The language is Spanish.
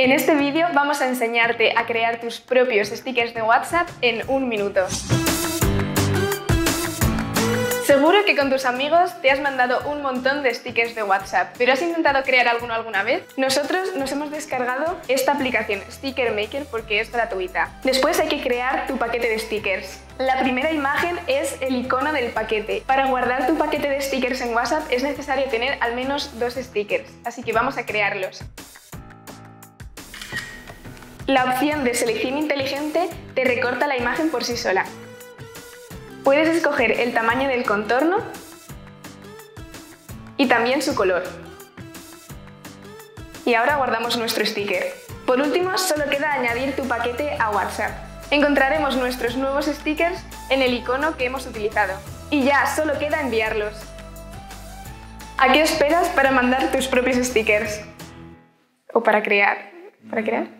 En este vídeo vamos a enseñarte a crear tus propios stickers de WhatsApp en un minuto. Seguro que con tus amigos te has mandado un montón de stickers de WhatsApp, pero ¿has intentado crear alguno alguna vez? Nosotros nos hemos descargado esta aplicación Sticker Maker porque es gratuita. Después hay que crear tu paquete de stickers. La primera imagen es el icono del paquete. Para guardar tu paquete de stickers en WhatsApp es necesario tener al menos 2 stickers, así que vamos a crearlos. La opción de selección inteligente te recorta la imagen por sí sola. Puedes escoger el tamaño del contorno y también su color. Y ahora guardamos nuestro sticker. Por último, solo queda añadir tu paquete a WhatsApp. Encontraremos nuestros nuevos stickers en el icono que hemos utilizado. Y ya, solo queda enviarlos. ¿A qué esperas para mandar tus propios stickers? ¿O para crear?